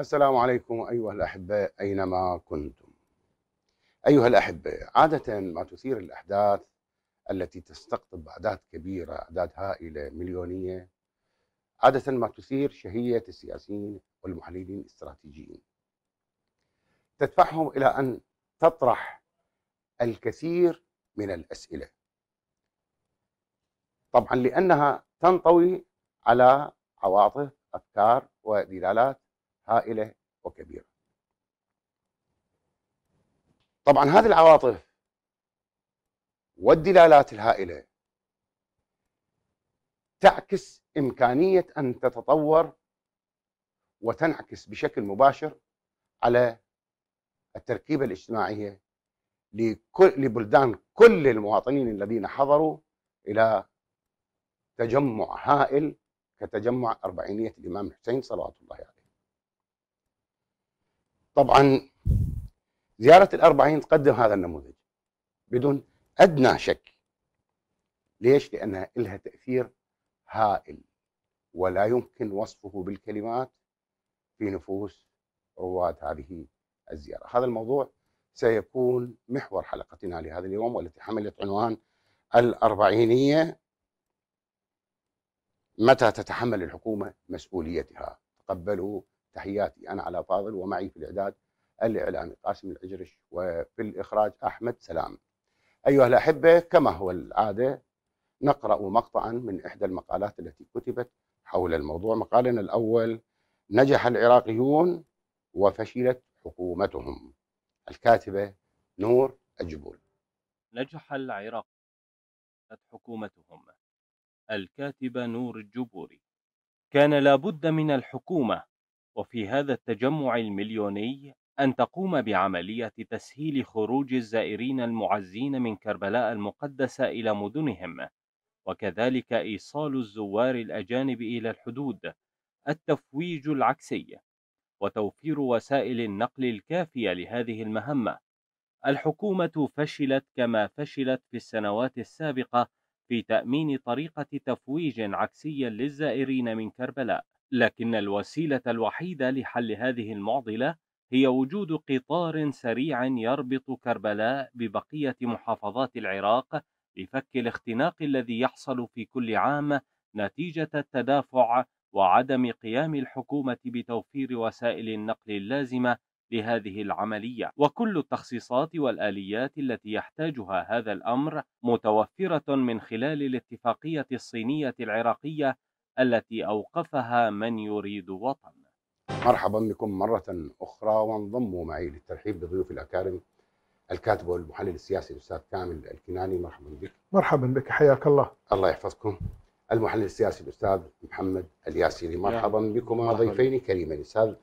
السلام عليكم أيها الأحباء أينما كنتم. أيها الأحباء، عادة ما تثير الأحداث التي تستقطب أعداد كبيرة، أعداد هائلة مليونية، عادة ما تثير شهية السياسيين والمحللين الاستراتيجيين، تدفعهم إلى أن تطرح الكثير من الأسئلة، طبعا لأنها تنطوي على عواطف، أفكار ودلالات هائلة وكبيرة. طبعا هذه العواطف والدلالات الهائلة تعكس إمكانية أن تتطور وتنعكس بشكل مباشر على التركيبة الاجتماعية لبلدان كل المواطنين الذين حضروا إلى تجمع هائل كتجمع أربعينية الإمام الحسين صلوات الله عليه. طبعا زيارة الأربعين تقدم هذا النموذج بدون أدنى شك. ليش؟ لأنها لها تأثير هائل ولا يمكن وصفه بالكلمات في نفوس رواد هذه الزيارة. هذا الموضوع سيكون محور حلقتنا لهذا اليوم، والتي حملت عنوان الأربعينية، متى تتحمل الحكومة مسؤوليتها؟ تقبلوا تحياتي، أنا علاء فاضل، ومعي في الإعداد الإعلامي قاسم العجرش، وفي الإخراج أحمد سلام. أيها الأحبة، كما هو العادة نقرأ مقطعا من إحدى المقالات التي كتبت حول الموضوع. مقالنا الأول: نجح العراقيون وفشلت حكومتهم. الكاتبة نور الجبوري. نجح العراق حكومتهم. الكاتبة نور الجبوري. كان لابد من الحكومة وفي هذا التجمع المليوني أن تقوم بعملية تسهيل خروج الزائرين المعزين من كربلاء المقدسة إلى مدنهم، وكذلك إيصال الزوار الأجانب إلى الحدود، التفويج العكسي، وتوفير وسائل النقل الكافية لهذه المهمة. الحكومة فشلت كما فشلت في السنوات السابقة في تأمين طريقة تفويج عكسي للزائرين من كربلاء، لكن الوسيلة الوحيدة لحل هذه المعضلة هي وجود قطار سريع يربط كربلاء ببقية محافظات العراق لفك الاختناق الذي يحصل في كل عام نتيجة التدافع وعدم قيام الحكومة بتوفير وسائل النقل اللازمة لهذه العملية، وكل التخصيصات والآليات التي يحتاجها هذا الأمر متوفرة من خلال الاتفاقية الصينية العراقية التي أوقفها من يريد وطن. مرحبا بكم مرة أخرى، وانضموا معي للترحيب بضيوف الأكارم الكاتب والمحلل السياسي الأستاذ كامل الكناني. مرحبا بك. مرحبا بك، حياك الله. الله يحفظكم. المحلل السياسي الأستاذ محمد الياسري. مرحبا بكما ضيفين كريمين. الأستاذ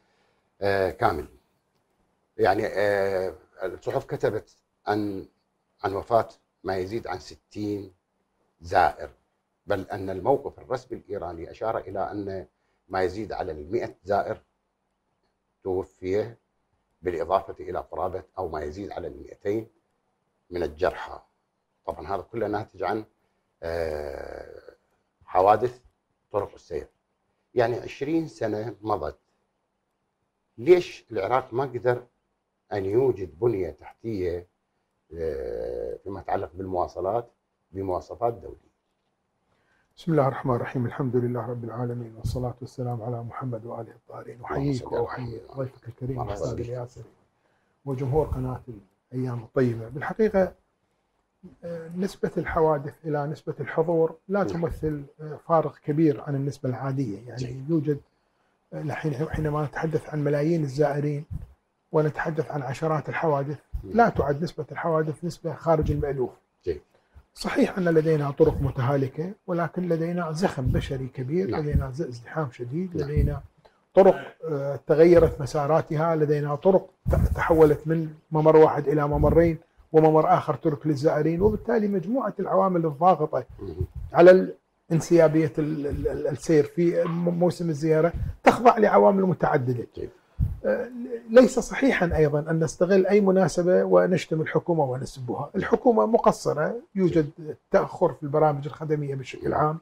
كامل، يعني الصحف كتبت عن وفاة ما يزيد عن 60 زائر، بل أن الموقف الرسمي الإيراني أشار إلى أن ما يزيد على 100 زائر توفي، بالإضافة إلى قرابة أو ما يزيد على 200 من الجرحى. طبعا هذا كله ناتج عن حوادث طرق السير. يعني 20 سنة مضت، ليش العراق ما قدر أن يوجد بنية تحتية فيما يتعلق بالمواصلات بمواصفات دولية؟ بسم الله الرحمن الرحيم، الحمد لله رب العالمين، والصلاة والسلام على محمد وآله الطاهرين. أحييك وأحيي ضيفك الكريم محمد الياسري وجمهور قناة الأيام الطيبة. بالحقيقة نسبة الحوادث إلى نسبة الحضور لا تمثل فارق كبير عن النسبة العادية، يعني يوجد حينما نتحدث عن ملايين الزائرين ونتحدث عن عشرات الحوادث لا تعد نسبة الحوادث نسبة خارج المألوف. صحيح أن لدينا طرق متهالكة، ولكن لدينا زخم بشري كبير، لدينا ازدحام شديد، لدينا طرق تغيرت مساراتها، لدينا طرق تحولت من ممر واحد إلى ممرين وممر آخر ترك للزائرين، وبالتالي مجموعة العوامل الضاغطة على انسيابية السير في موسم الزيارة تخضع لعوامل متعددة. ليس صحيحا أيضا أن نستغل أي مناسبة ونشتم الحكومة ونسبها. الحكومة مقصرة، يوجد تأخر في البرامج الخدمية بشكل عام،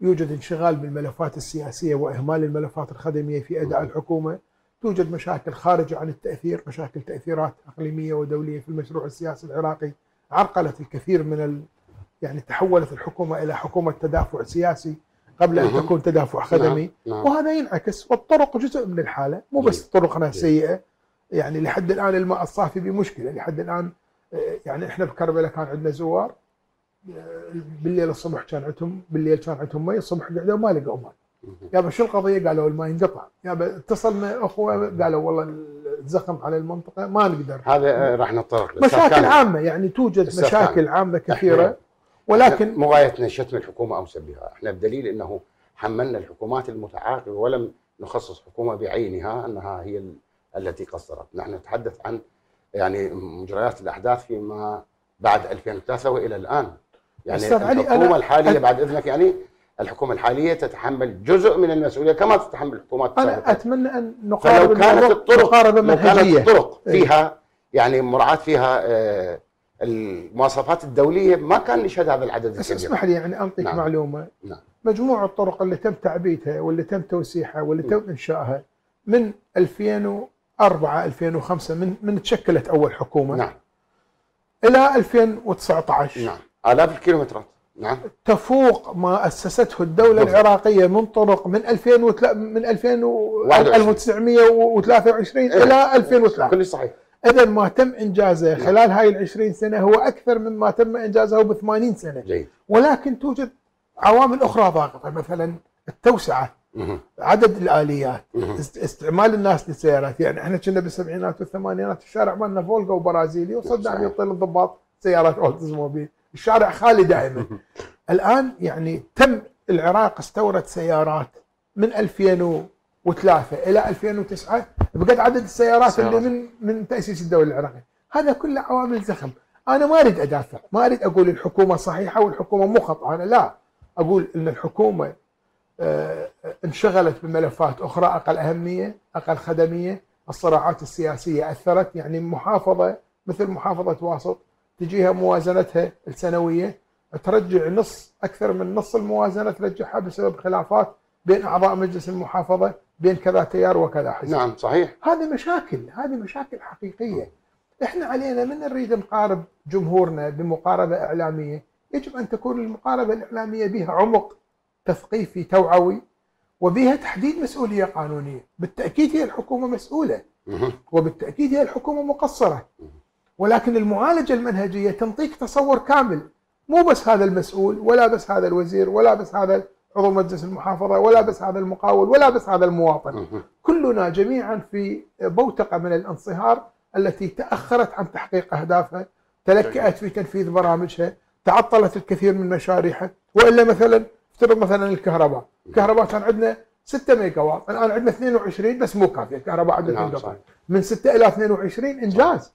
يوجد انشغال بالملفات السياسية وإهمال الملفات الخدمية في أداء الحكومة، توجد مشاكل خارجة عن التأثير، مشاكل تأثيرات إقليمية ودولية في المشروع السياسي العراقي عرقلت الكثير من يعني تحولت الحكومة إلى حكومة تدافع سياسي قبل أن تكون تدافع خدمي. وهذا ينعكس، والطرق جزء من الحالة، مو بس طرقنا سيئة، يعني لحد الآن الماء الصافي بمشكلة، لحد الآن يعني إحنا بكربلاء كان عندنا زوار بالليل الصبح كان عندهم، بالليل كان عندهم مي، الصبح قعدوا ما لقوا مي. يابا شو القضية؟ قالوا الماء انقطع. يابا اتصل أخوه قالوا والله الزخم على المنطقة ما نقدر. هذا راح نتطرق له. مشاكل عامة، يعني توجد مشاكل عامة كثيرة، ولكن مو غايتنا شتم الحكومة أو سبها، احنا بدليل أنه حملنا الحكومات المتعاقبة ولم نخصص حكومة بعينها أنها هي التي قصرت. نحن نتحدث عن يعني مجريات الأحداث فيما بعد 2003 وإلى الآن. يعني الحكومة الحالية بعد إذنك، يعني الحكومة الحالية تتحمل جزء من المسؤولية كما تتحمل الحكومات السابقة. أنا أتمنى أن نقارب، فلو كانت الطرق فيها يعني مراعاة فيها المواصفات الدولية ما كان نشهد هذا العدد الكبير. بس اسمح لي يعني أنطيك معلومة. مجموع الطرق اللي تم تعبيتها واللي تم توسيعها واللي تم إنشائها من 2004 2005 من تشكلت أول حكومة إلى 2019 آلاف الكيلومترات تفوق ما أسسته الدولة العراقية من طرق من 1923 إلى 2003. كل صحيح. إذا ما تم إنجازه خلال هاي ال20 سنة هو أكثر مما تم إنجازه ب80 سنة. جيد. ولكن توجد عوامل أخرى ضاغطة، مثلا التوسعة، عدد الآليات، استعمال الناس للسيارات. يعني احنا كنا بالسبعينات والثمانينات الشارع مالنا فولجا وبرازيلي، وصدق يطيل الضباط سيارات أولدزموبيل، الشارع خالي دائما. الآن يعني تم العراق استورد سيارات من 2003 إلى 2009 بقد عدد السيارات اللي من تأسيس الدولة العراقية. هذا كله عوامل زخم. أنا ما أريد أدافع، ما أريد أقول الحكومة صحيحة والحكومة مو خطأ، أنا لا أقول إن الحكومة انشغلت بملفات أخرى أقل أهمية، أقل خدمية. الصراعات السياسية أثرت، يعني محافظة مثل محافظة واسط تجيها موازنتها السنوية ترجع نص، أكثر من نص الموازنة ترجعها بسبب خلافات بين أعضاء مجلس المحافظة، بين كذا تيار وكذا حزب. نعم صحيح. هذه مشاكل، هذه مشاكل حقيقية. إحنا علينا من نريد نقارب جمهورنا بمقاربة إعلامية، يجب أن تكون المقاربة الإعلامية بها عمق تثقيفي توعوي، وبها تحديد مسؤولية قانونية. بالتأكيد هي الحكومة مسؤولة، وبالتأكيد هي الحكومة مقصرة، ولكن المعالجة المنهجية تنطيك تصور كامل، مو بس هذا المسؤول، ولا بس هذا الوزير، ولا بس هذا عضو مجلس المحافظة، ولا بس هذا المقاول، ولا بس هذا المواطن. كلنا جميعا في بوتقة من الانصهار التي تأخرت عن تحقيق أهدافها، تلكأت في تنفيذ برامجها، تعطلت الكثير من مشاريعها. وإلا مثلا افترض مثلا الكهرباء، الكهرباء كان عندنا 6 ميجا واط، الآن عندنا 22 بس مو كافية، الكهرباء عندنا انقطع من 6 إلى 22. إنجاز،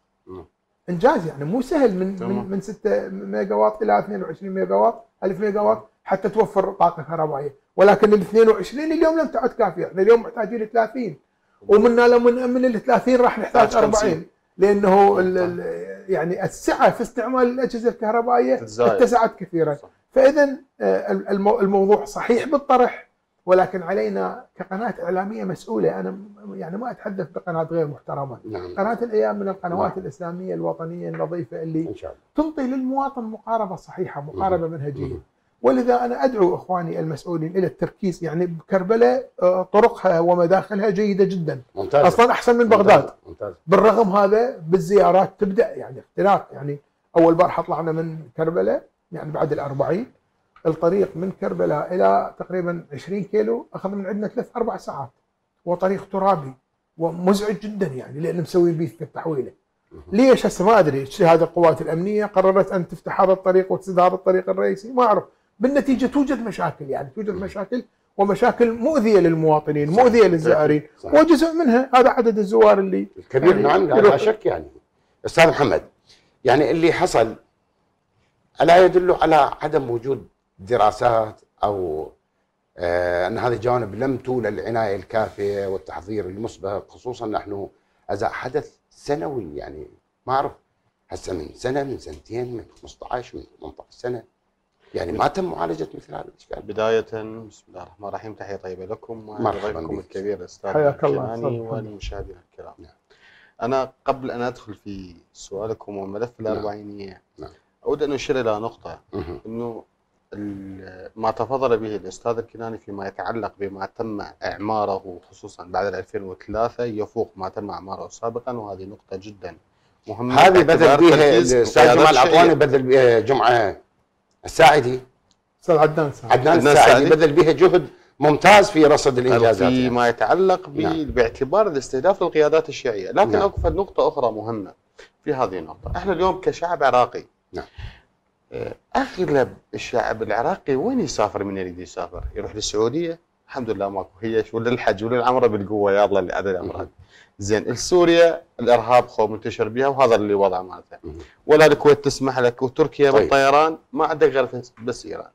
انجاز يعني مو سهل من 6 ميجا واط الى 22 ميجا واط، 1000 ميجا واط حتى توفر طاقه كهربائيه. ولكن ال 22 اليوم لم تعد كافيه، احنا اليوم محتاجين 30، ومنا من ال 30 راح نحتاج 40، لانه يعني السعه في استعمال الاجهزه الكهربائيه اتسعت كثيرا. فاذا الموضوع صحيح بالطرح، ولكن علينا كقناة إعلامية مسؤولة. أنا يعني ما أتحدث بقناة غير محترمة. قناة الأيام من القنوات الإسلامية الوطنية النظيفة اللي تنطي للمواطن مقاربة صحيحة، مقاربة منهجية. ولذا أنا أدعو إخواني المسؤولين إلى التركيز. يعني بكربلاء طرقها ومداخلها جيدة جدا، ممتازة. أصلا أحسن من بغداد، ممتازة. بالرغم هذا بالزيارات تبدأ يعني اختلاف. يعني أول بارحة طلعنا من كربلاء، يعني بعد ال40 الطريق من كربلاء إلى تقريبا 20 كيلو أخذ من عندنا 3-4 ساعات، وطريق ترابي ومزعج جدا، يعني لأن مسويين به التحويلة. ليش هسه ما أدري، هذه القوات الأمنية قررت أن تفتح هذا الطريق وتسد هذا الطريق الرئيسي، ما أعرف. بالنتيجة توجد مشاكل، يعني توجد مشاكل، ومشاكل مؤذية للمواطنين، مؤذية للزائرين، وجزء منها هذا عدد الزوار اللي الكبير. يعني نعم لا شك. يعني أستاذ محمد، يعني اللي حصل ألا يدل على عدم وجود دراسات أو أن هذه الجوانب لم تولى العناية الكافية والتحضير المسبق، خصوصا نحن أزاء حدث سنوي. يعني ما أعرف هسه من سنة، من سنتين، من 15، من 18 سنة، يعني ما تم معالجه مثل هذا الاشكال. بدايه بسم الله الرحمن الرحيم، تحيه طيبه لكم وضيفكم الكبير الاستاذ الكناني والمشاهدين الكرام. نعم. انا قبل ان ادخل في سؤالكم وملف الاربعينيه نعم. اود ان اشير الى نقطه انه ما تفضل به الاستاذ الكناني فيما يتعلق بما تم اعماره خصوصا بعد 2003 يفوق ما تم اعماره سابقا، وهذه نقطه جدا مهمه. هذه بدل بها الاستاذ جمال العطواني، بدل بها جمعه الساعدي، استاذ عدنان الساعدي بذل بها جهد ممتاز في رصد الانجازات فيما يعني يتعلق نعم. باعتبار الاستهداف للقيادات الشيعيه، لكن نعم. اكو نقطه اخرى مهمه في هذه النقطه، احنا اليوم كشعب عراقي نعم. اغلب الشعب العراقي وين يسافر؟ من يريد يسافر يروح للسعوديه، الحمد لله ماكو هيش، ولا الحج ولا العمره بالقوه، يا الله اللي عدل الامراض. زين سوريا الارهاب خوف منتشر بها وهذا اللي وضعه مالته، ولا الكويت تسمح لك، وتركيا طيب. بالطيران ما عندك غير بس ايران.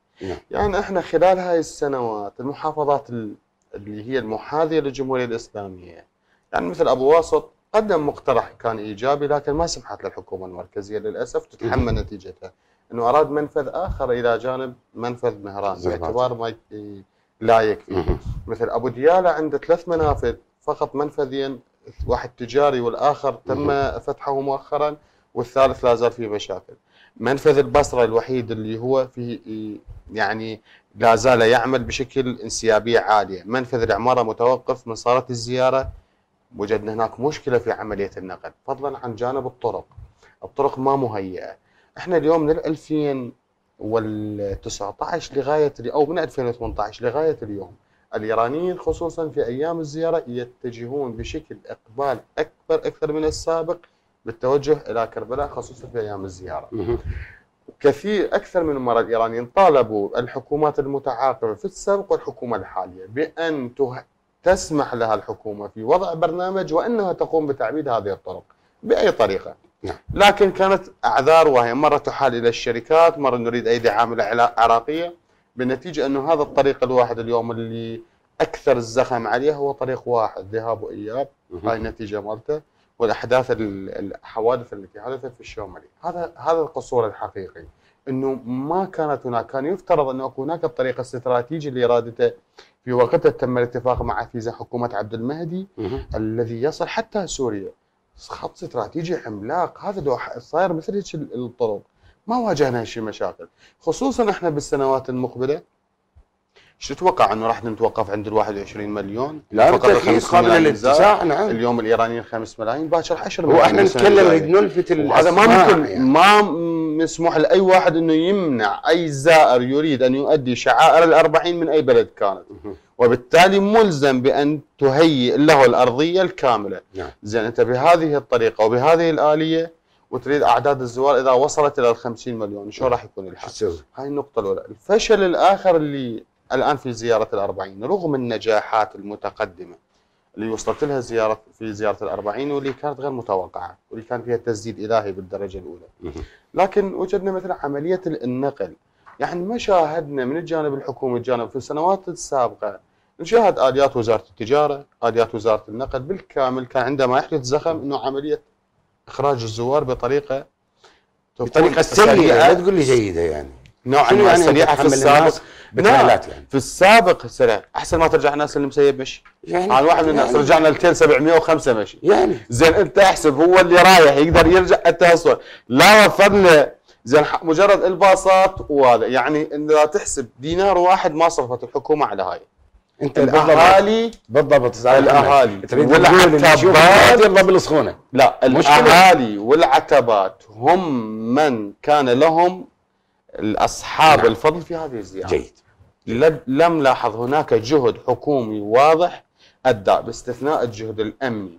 يعني احنا خلال هاي السنوات المحافظات اللي هي المحاذيه للجمهوريه الاسلاميه، يعني مثل ابو واسط قدم مقترح كان ايجابي، لكن ما سمحت للحكومه المركزيه للاسف تتحمل نتيجتها، انه اراد منفذ اخر الى جانب منفذ مهران باعتبار ما لا يكفي. مثل ابو دياله عنده ثلاث منافذ، فقط منفذين، واحد تجاري والاخر تم فتحه مؤخرا، والثالث لا زال فيه مشاكل. منفذ البصره الوحيد اللي هو فيه يعني لا زال يعمل بشكل انسيابيه عاليه، منفذ العماره متوقف من صارت الزياره، وجدنا هناك مشكله في عمليه النقل، فضلا عن جانب الطرق. الطرق ما مهيئه، احنا اليوم من 2019 لغايه او من 2018 لغايه اليوم الايرانيين خصوصا في ايام الزياره يتجهون بشكل اقبال اكثر من السابق بالتوجه الى كربلاء خصوصا في ايام الزياره. كثير اكثر من مره الايرانيين طالبوا الحكومات المتعاقبه في السابق والحكومه الحاليه بان تسمح لها الحكومه في وضع برنامج وانها تقوم بتعبيد هذه الطرق باي طريقه. لكن كانت اعذار، وهي مره تحال الى الشركات، مره نريد ايدي عامله عراقيه، بالنتيجه انه هذا الطريق الواحد اليوم اللي اكثر الزخم عليه هو طريق واحد ذهاب واياب، هاي النتيجه مالته والاحداث الحوادث التي حدثت في الشومالي، هذا القصور الحقيقي، انه ما كانت هناك، كان يفترض انه اكو هناك الطريق الاستراتيجي اللي ارادته في وقتها تم الاتفاق مع فيزا حكومه عبد المهدي الذي يصل حتى سوريا، خط استراتيجي عملاق، هذا لو صاير مثل هيك الطرق ما واجهنا شيء مشاكل، خصوصا احنا بالسنوات المقبله شو تتوقع انه راح نتوقف عند ال 21 مليون؟ لا بالتأكيد قابل للاتساع. نعم. اليوم الايرانيين 5 ملايين، باكر 10 ملايين. واحنا نتكلم نريد نلفت هذا ما ممكن يعني. ما مسموح لاي واحد انه يمنع اي زائر يريد ان يؤدي شعائر الأربعين من اي بلد كانت. وبالتالي ملزم بان تهيئ له الارضيه الكامله. نعم. زين انت بهذه الطريقه وبهذه الاليه وتريد اعداد الزوار اذا وصلت الى ال 50 مليون، شو راح يكون الحل؟ هاي النقطه الاولى، الفشل الاخر اللي الان في زياره الأربعين رغم النجاحات المتقدمه اللي وصلت لها زياره في زياره الأربعين واللي كانت غير متوقعه واللي كان فيها تسديد الهي بالدرجه الاولى، لكن وجدنا مثلا عمليه النقل، يعني ما شاهدنا من الجانب الحكومي الجانب في السنوات السابقه نشاهد اليات وزاره التجاره، اليات وزاره النقل بالكامل كان عندما يحدث زخم انه عمليه اخراج الزوار بطريقه سريعه، لا تقول لي جيده يعني نوعا ما يعني سريعه في السابق بالتعاملات، يعني في السابق سريع احسن ما ترجع الناس المسيب مشي، يعني على واحد من الناس يعني رجعنا لتين 705 مشي، يعني زين انت احسب هو اللي رايح يقدر يرجع التواصل لا وفرنا زين مجرد الباصات وهذا، يعني اذا تحسب دينار واحد ما صرفت الحكومه على هاي انت الاهالي بالضبط الاهالي والعتبات يلا بالسخونه، لا الاهالي والعتبات هم من كان لهم الاصحاب نعم. الفضل في هذه الزياره. جيد. لم لاحظ هناك جهد حكومي واضح ادى باستثناء الجهد الامني،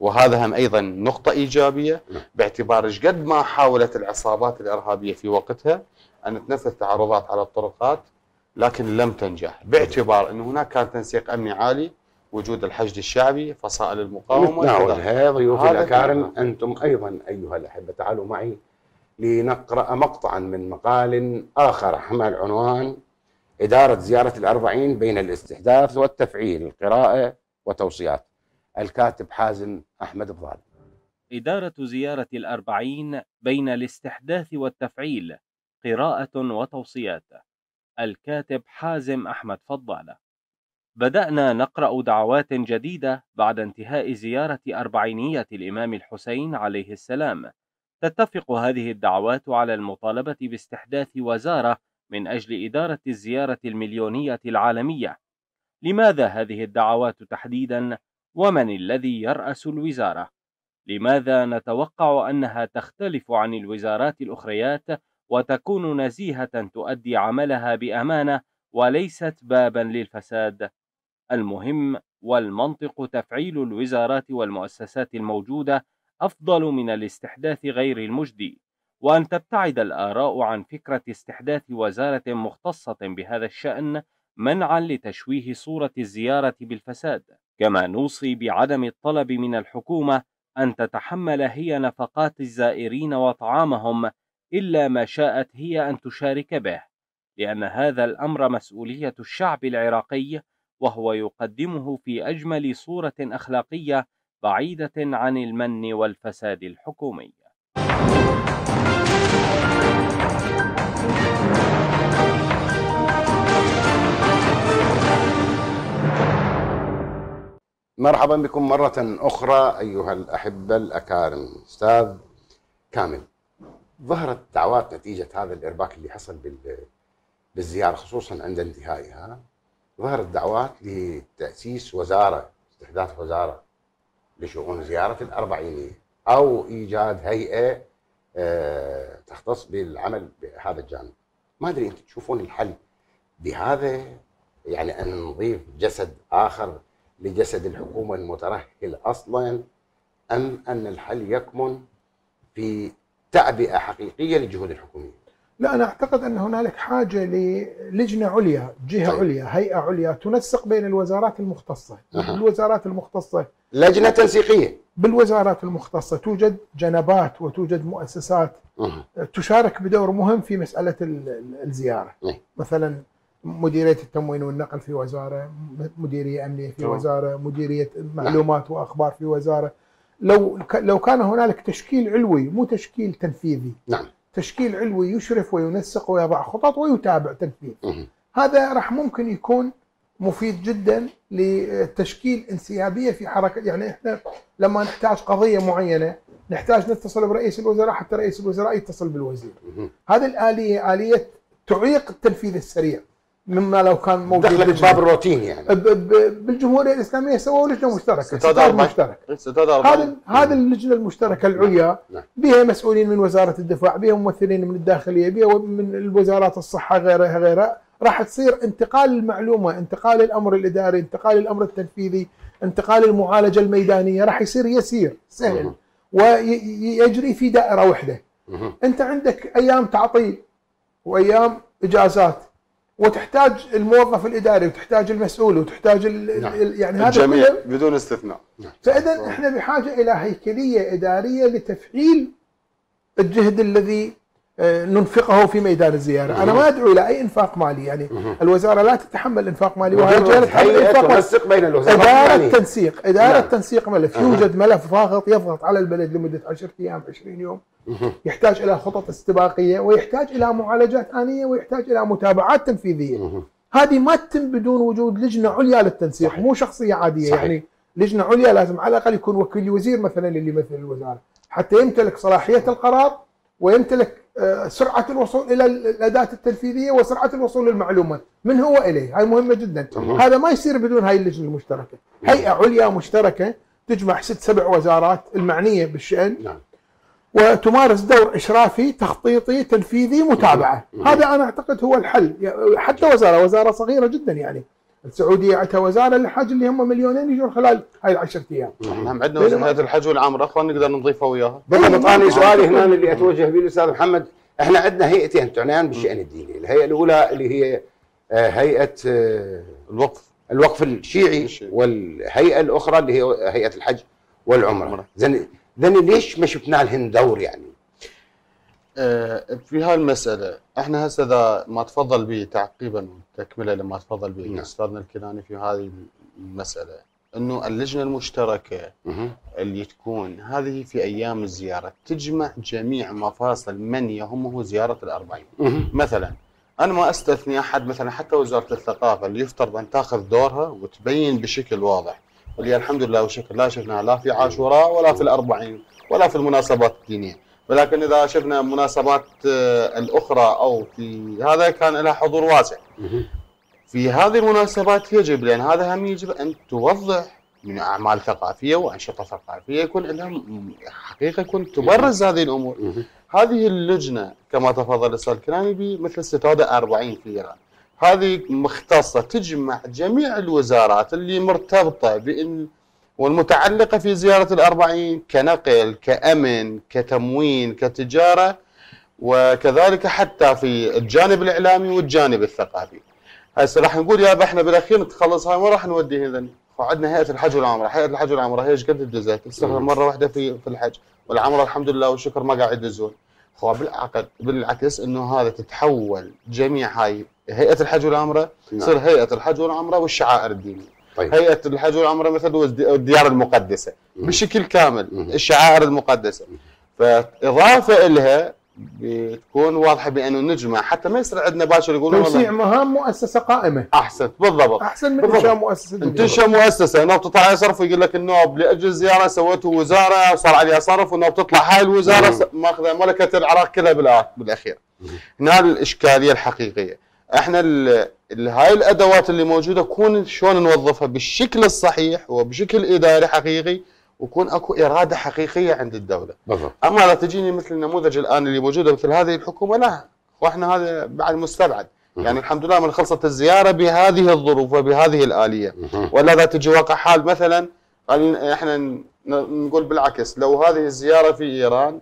وهذا هم ايضا نقطه ايجابيه باعتبار ايش قد ما حاولت العصابات الارهابيه في وقتها ان تنفذ تعرضات على الطرقات لكن لم تنجح باعتبار انه هناك كان تنسيق امني عالي، وجود الحشد الشعبي، فصائل المقاومه. نتناولها ضيوفي الاكارم انتم ايضا ايها الاحبه، تعالوا معي لنقرأ مقطعا من مقال آخر حمل عنوان إدارة زيارة الأربعين بين الاستحداث والتفعيل، قراءة وتوصيات، الكاتب حازم أحمد فضال. إدارة زيارة الأربعين بين الاستحداث والتفعيل قراءة وتوصيات. الكاتب حازم أحمد فضال. بدأنا نقرأ دعوات جديدة بعد انتهاء زيارة أربعينية الإمام الحسين عليه السلام. تتفق هذه الدعوات على المطالبة باستحداث وزارة من أجل إدارة الزيارة المليونية العالمية. لماذا هذه الدعوات تحديدا؟ ومن الذي يرأس الوزارة؟ لماذا نتوقع أنها تختلف عن الوزارات الأخريات وتكون نزيهة تؤدي عملها بأمانة وليست بابا للفساد؟ المهم والمنطق تفعيل الوزارات والمؤسسات الموجودة أفضل من الاستحداث غير المجدي، وأن تبتعد الآراء عن فكرة استحداث وزارة مختصة بهذا الشأن منعا لتشويه صورة الزيارة بالفساد. كما نوصي بعدم الطلب من الحكومة أن تتحمل هي نفقات الزائرين وطعامهم إلا ما شاءت هي أن تشارك به، لأن هذا الأمر مسؤولية الشعب العراقي، وهو يقدمه في أجمل صورة أخلاقية بعيدة عن المن والفساد الحكومي. مرحبا بكم مرة أخرى أيها الأحبة الأكارم. أستاذ كامل، ظهرت دعوات نتيجة هذا الإرباك اللي حصل بالزيارة، خصوصا عند انتهائها ظهرت دعوات لتأسيس وزارة، استحداث وزارة لشؤون زيارة الأربعينية أو إيجاد هيئة تختص بالعمل بهذا الجانب. ما أدري أنتم تشوفون الحل بهذا، يعني أن نضيف جسد آخر لجسد الحكومة المترهل أصلا، أم أن الحل يكمن في تعبئة حقيقية للجهود الحكومية؟ لا، أنا أعتقد أن هنالك حاجة للجنة عليا، جهة عليا، هيئة عليا تنسق بين الوزارات المختصة. الوزارات المختصة لجنة تنسيقية بالوزارات المختصة، توجد جنبات وتوجد مؤسسات تشارك بدور مهم في مسألة الزيارة. مثلا مديرية التموين والنقل في وزارة، مديرية أمنية في وزارة، مديرية معلومات وأخبار في وزارة. لو كان هنالك تشكيل علوي، مو تشكيل تنفيذي، تشكيل علوي يشرف وينسق ويضع خطط ويتابع تنفيذ، هذا راح ممكن يكون مفيد جدا لتشكيل انسيابيه في حركه. يعني احنا لما نحتاج قضيه معينه نحتاج نتصل برئيس الوزراء حتى رئيس الوزراء يتصل بالوزير. هذه الاليه اليه تعيق التنفيذ السريع مما لو كان موجود دخلت باب الروتين. يعني بالجمهوريه الاسلاميه سووا لجنه مشتركه، ستاد مشترك. هذه اللجنه المشتركه العليا بها مسؤولين من وزاره الدفاع، بها ممثلين من الداخليه، بها من الوزارات الصحه، غيرها. راح تصير انتقال المعلومه، انتقال الامر الاداري، انتقال الامر التنفيذي، انتقال المعالجه الميدانيه، راح يصير يسير سهل ويجري في دائره واحده. انت عندك ايام تعطيل وايام اجازات، وتحتاج الموظف الاداري وتحتاج المسؤول وتحتاج يعني هذا الجميع بدون استثناء. فاذا احنا بحاجه الى هيكليه اداريه لتفعيل الجهد الذي ننفقه في ميدان الزياره. انا ما ادعو الى اي انفاق مالي، يعني الوزاره لا تتحمل انفاق مالي، وهي تنسيق بين الوزارات، اداره تنسيق، اداره تنسيق ملف. يوجد ملف ضاغط يضغط على البلد لمده 10 ايام 20 يوم، يحتاج الى خطط استباقيه، ويحتاج الى معالجات آنية، ويحتاج الى متابعات تنفيذيه. هذه ما تتم بدون وجود لجنه عليا للتنسيق، مو شخصيه عاديه. يعني لجنه عليا لازم على الاقل يكون وكيل وزير مثلا اللي يمثل الوزاره، حتى يمتلك صلاحيه القرار ويمتلك سرعه الوصول الى الاداه التنفيذيه وسرعه الوصول للمعلومات من هو اليه. هاي مهمه جدا. هذا ما يصير بدون هاي اللجنه المشتركه، هيئه عليا مشتركه تجمع 6-7 وزارات المعنيه بالشان، وتمارس دور إشرافي تخطيطي تنفيذي متابعة. هذا أنا أعتقد هو الحل. حتى وزارة صغيرة جدا، يعني السعودية عندها وزارة للحج اللي هم 2 مليون يجون خلال هاي ال10 أيام. نحن عندنا وزارة الحج والعمرة، أخوان نقدر نضيفها وياها. بالضبط. أنا سؤالي هنا اللي أتوجه به للأستاذ محمد، إحنا عندنا هيئتين تعنيان بالشأن الديني. الهيئة الأولى اللي هي هيئة الوقف الشيعي، والهيئة الأخرى اللي هي هيئة الحج والعمرة. ذن ليش ما شفنا لهم دور؟ يعني في هاي المسألة احنا هسه اذا ما تفضل به تعقيبا وتكمله لما تفضل به استاذنا الكناني في هذه المسألة، انه اللجنه المشتركه اللي تكون هذه في ايام الزياره تجمع جميع مفاصل من يهمه زياره الأربعين. مثلا انا ما استثني احد، مثلا حتى وزاره الثقافه اللي يفترض ان تاخذ دورها وتبين بشكل واضح، واللي الحمد لله وشكر الله شفناها لا في عاشوراء ولا في الأربعين ولا في المناسبات الدينيه، ولكن اذا شفنا مناسبات الاخرى او في هذا كان لها حضور واسع. في هذه المناسبات يجب، لان هذا هم يجب ان توضح من اعمال ثقافيه وانشطه ثقافيه يكون لها حقيقه، يكون تبرز هذه الامور. هذه اللجنه كما تفضل الاستاذ الكناني بمثل استفاده 40 في ايران، هذه مختصه تجمع جميع الوزارات اللي مرتبطه بان والمتعلقه في زياره الأربعين كنقل، كامن، كتموين، كتجاره، وكذلك حتى في الجانب الاعلامي والجانب الثقافي. هسه راح نقول يابا احنا بالاخير نتخلص هاي، ما راح نوديه اذا قعدنا هيئه الحج والعمره، هيئه الحج والعمره هي ايش قد تدزها؟ تستخدم مره واحده في الحج، والعمره الحمد لله والشكر ما قاعد يدزون. خو بالعكس انه هذا تتحول جميع هاي هيئه الحج والعمره تصير هيئه الحج والعمره والشعائر الدينيه. طيب. هيئه الحج والعمره مثل الديار المقدسه بشكل كامل، الشعائر المقدسه، فاضافه الها بتكون واضحه بانه نجمع حتى ما يصير عندنا باشر يقولون توسيع مهام مؤسسه قائمه. احسنت بالضبط، احسن من انشاء مؤسسه. تنشا مؤسسه نوب تطلع صرف ويقول لك النوب لاجل زياره سويته وزاره صار عليها صرف، والنوب تطلع هاي الوزاره ماخذه ملكه العراق كلها بالاخير. هنا الاشكاليه الحقيقيه، احنا هاي الادوات اللي موجوده كون شلون نوظفها بالشكل الصحيح وبشكل اداري حقيقي، ويكون اكو اراده حقيقيه عند الدوله. بالضبط. اما لا تجيني مثل النموذج الان اللي موجوده مثل هذه الحكومه، لا، واحنا هذا بعد مستبعد. يعني الحمد لله من خلصت الزياره بهذه الظروف وبهذه الاليه، ولا ذا تجي واقع حال مثلا احنا نقول بالعكس، لو هذه الزياره في ايران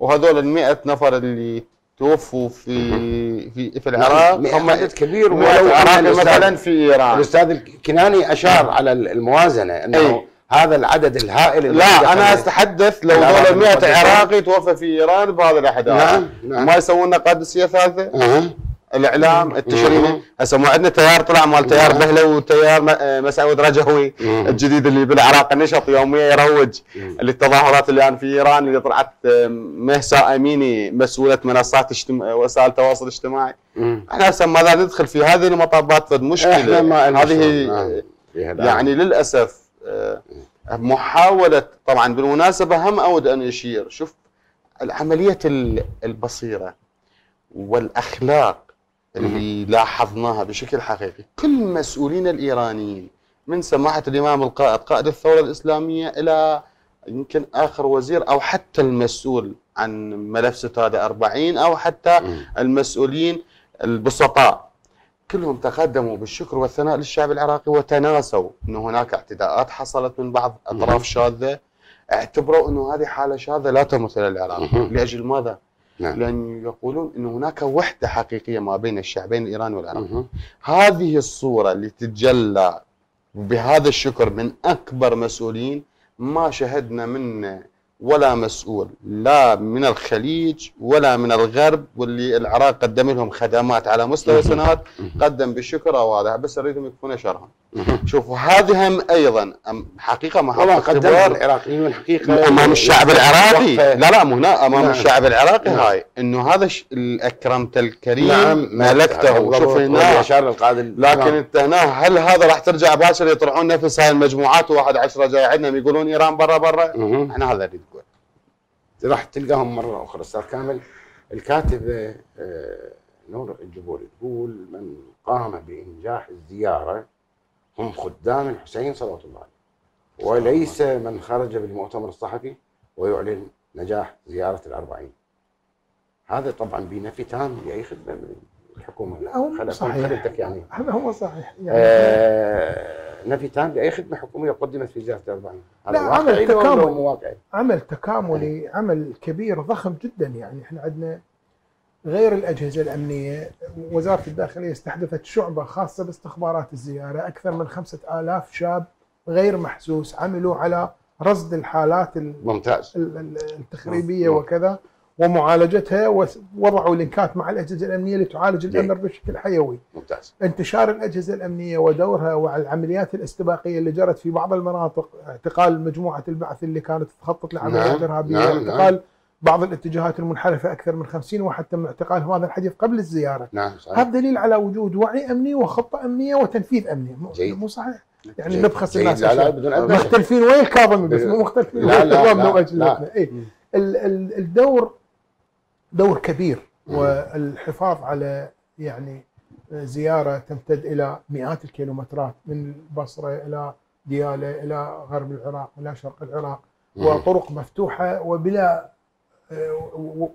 وهذول ال100 نفر اللي توفوا في العراق هم عدد كبير، ولو مثلا في ايران الاستاذ الكناني اشار على الموازنه انه هذا العدد الهائل. لا انا استحدث لو دولة 100 عراقي توفى في ايران بهذا الاحداث. نعم. ما يسوون لنا قادسيه ثالثه؟ الاعلام، التشريع. هسه مو عندنا تيار طلع مال تيار بهلوي وتيار مسعود رجوي الجديد اللي بالعراق نشط يوميا يروج للتظاهرات اللي الان في ايران، اللي طلعت مهسا اميني مسؤوله منصات وسائل التواصل الاجتماعي. احنا هسه ماذا ندخل في هذه المطبات؟ فد مشكله هذه يعني للاسف. محاولة طبعا بالمناسبة هم أود أن أشير، شوف العملية البصيرة والأخلاق اللي لاحظناها بشكل حقيقي، كل مسؤولين الإيرانيين من سماحة الإمام القائد قائد الثورة الإسلامية إلى يمكن آخر وزير أو حتى المسؤول عن ملف ستادة 40 أو حتى المسؤولين البسطاء، كلهم تقدموا بالشكر والثناء للشعب العراقي وتناسوا أن هناك اعتداءات حصلت من بعض أطراف شاذة، اعتبروا أنه هذه حالة شاذة لا تمثل العراق. لأجل ماذا؟ لأن يقولون أن هناك وحدة حقيقية ما بين الشعبين الإيراني والعراقي. هذه الصورة اللي تتجلى بهذا الشكر من أكبر مسؤولين ما شهدنا من ولا مسؤول لا من الخليج ولا من الغرب، واللي العراق قدم لهم خدمات على مستوى سنوات قدم بالشكر او هذا، بس اريدهم يكفون شرهم. شوفوا هذه هم ايضا حقيقه محطه اختبار العراقيين الحقيقه امام الشعب العراقي. لا مو هنا امام الشعب العراقي، هاي انه هذا اكرمت الكريم ملكته. شوف هنا شعر القائد، لكن انت هنا هل هذا راح ترجع باشر يطلعون نفس هاي المجموعات واحد 10 جاي عندنا يقولون ايران برا؟ احنا هذا اللي نقول راح تلقاهم مره اخرى. استاذ كامل، الكاتبه نور الجبوري تقول من قام بانجاح الزياره هم خدام الحسين صلوات الله عليه، وليس من خرج بالمؤتمر الصحفي ويعلن نجاح زيارة الأربعين. هذا طبعا بنفي تام لأي خدمة من الحكومة. لا هو صحيح، يعني هذا هو صحيح، يعني نفي تام لأي خدمة حكومية قدمت في زيارة الأربعين. لا عمل تكاملي، عمل تكاملي، عمل كبير ضخم جدا. يعني احنا عندنا غير الأجهزة الأمنية، وزارة الداخلية استحدثت شعبة خاصة باستخبارات الزيارة، أكثر من 5000 شاب غير محسوس عملوا على رصد الحالات التخريبية وكذا، ومعالجتها، ووضعوا لينكات مع الأجهزة الأمنية لتعالج الأمر بشكل حيوي. ممتاز. انتشار الأجهزة الأمنية ودورها والعمليات الاستباقية اللي جرت في بعض المناطق، اعتقال مجموعة البعث اللي كانت تخطط لعمليات إرهابية، اعتقال بعض الاتجاهات المنحرفة أكثر من 50 وحتى من اعتقالهم، هذا الحديث قبل الزيارة. نعم صحيح. هذا دليل على وجود وعي أمني وخطة أمنية وتنفيذ أمني. مو صحيح؟ يعني نبخس الناس مختلفين وين الكاظمي بس مو مختلفين. لا لا لا, لا. إيه؟ الدور كبير، والحفاظ على يعني زيارة تمتد إلى مئات الكيلومترات من البصرة إلى ديالى إلى غرب العراق إلى شرق العراق، وطرق مفتوحة وبلا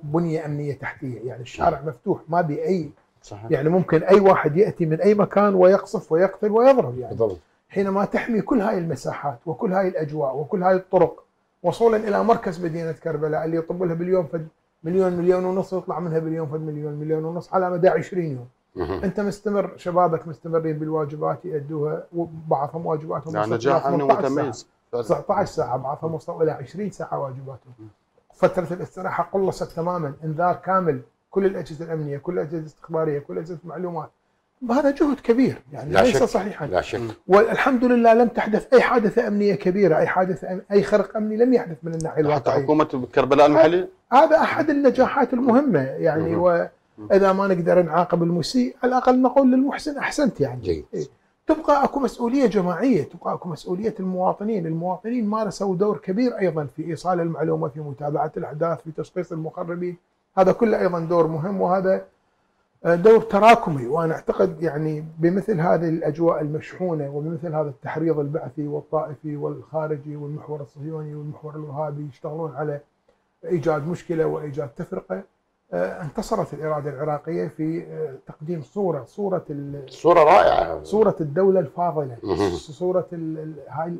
بنية أمنية تحتية، يعني الشارع مفتوح ما بأي صحيح. يعني ممكن أي واحد يأتي من أي مكان ويقصف ويقتل ويضرب، يعني بالضبط. حينما تحمي كل هاي المساحات وكل هاي الأجواء وكل هاي الطرق وصولا إلى مركز مدينة كربلاء اللي يطب لها باليوم فد مليون مليون ونص، يطلع منها باليوم فد مليون مليون ونص على مدى 20 يوم. أنت مستمر، شبابك مستمرين بالواجبات يأدوها، وبعضهم واجباتهم يعني نجاح أنه متميز 19 ساعة، بعضهم وصلوا إلى 20 ساعة واجباتهم. فترة الاستراحة قلصت تماما، انذار كامل، كل الأجهزة الأمنية، كل الأجهزة الاستخبارية، كل أجهزة المعلومات. هذا جهد كبير يعني لا ليس شك. صحيحا لا شك. والحمد لله لم تحدث اي حادثه امنيه كبيره، اي حادث اي خرق امني لم يحدث من الناحيه الواقعيه. حكومه كربلاء المحليه هذا احد النجاحات المهمه يعني واذا ما نقدر نعاقب المسيء على الاقل نقول للمحسن احسنت يعني. جيد. إيه. تبقى اكو مسؤوليه جماعيه، تبقى اكو مسؤوليه المواطنين، المواطنين مارسوا دور كبير ايضا في ايصال المعلومه، في متابعه الاحداث، في تشخيص المخربين، هذا كله ايضا دور مهم، وهذا دور تراكمي. وانا اعتقد يعني بمثل هذه الاجواء المشحونه وبمثل هذا التحريض البعثي والطائفي والخارجي والمحور الصهيوني والمحور الارهابي يشتغلون على ايجاد مشكله وايجاد تفرقه، انتصرت الاراده العراقيه في تقديم صوره رائعه، صوره الدوله الفاضله، صوره هاي